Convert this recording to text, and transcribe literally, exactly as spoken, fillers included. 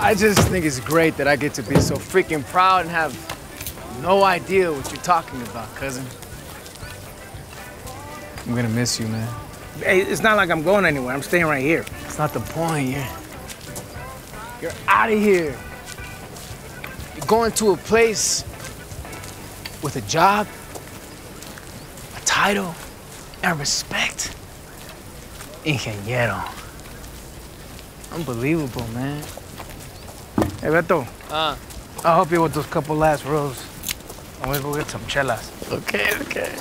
I just think it's great that I get to be so freaking proud and have no idea what you're talking about, cousin. I'm gonna miss you, man. Hey, it's not like I'm going anywhere. I'm staying right here. That's not the point. You're, you're out of here. You're going to a place with a job, a title, and respect. Ingeniero. Unbelievable, man. Hey, Beto. Uh. I'll help you with those couple last rows. I'm gonna go get some chelas. Okay, okay.